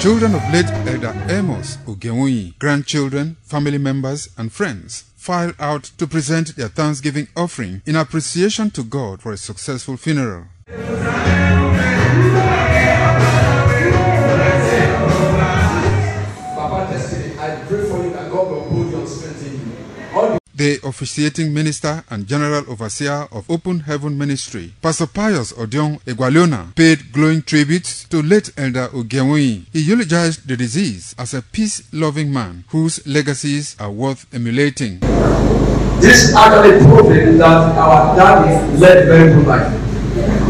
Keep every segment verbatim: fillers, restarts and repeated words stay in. Children of late Elder Amos Ogiemwonyi, grandchildren, family members, and friends filed out to present their Thanksgiving offering in appreciation to God for a successful funeral. The officiating minister and general overseer of Open Heaven Ministry, Pastor Pius Odeon Egualona, paid glowing tributes to late Elder Ogiemwonyi. He eulogized the deceased as a peace-loving man whose legacies are worth emulating. This actually proves that our dad is led very good life.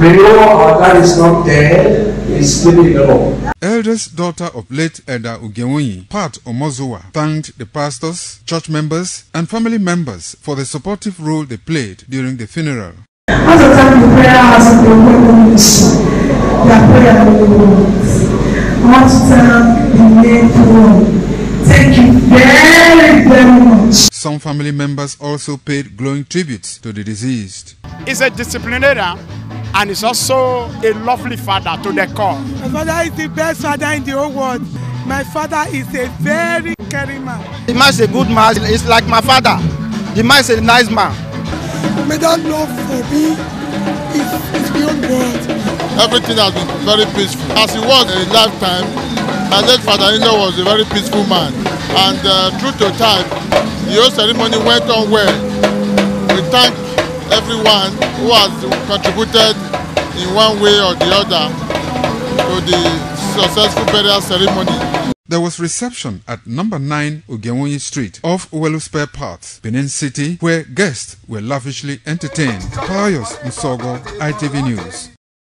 We know our dad is not dead, he's living alone. Eldest daughter of late Elder Ogiemwonyi, Pat Omozua, thanked the pastors, church members, and family members for the supportive role they played during the funeral. Most of the time, the prayer has been one mission. Their prayer was. I want to thank the late one. Thank you very, very much. Some family members also paid glowing tributes to the deceased. It's a disciplinarian. And he's also a lovely father to the core. My father is the best father in the whole world. My father is a very caring man. The man is a good man. It's like my father. The man is a nice man. May that love for me is beyond God. Everything has been very peaceful. As it was in a lifetime, my late father-in-law was a very peaceful man. And uh, through to time, the whole ceremony went on well. We thank everyone who has contributed in one way or the other to the successful burial ceremony. There was reception at number nine Ogiemwonyi Street off Uwelu Spare Path, Benin City, where guests were lavishly entertained. Pious Msogo, I T V News.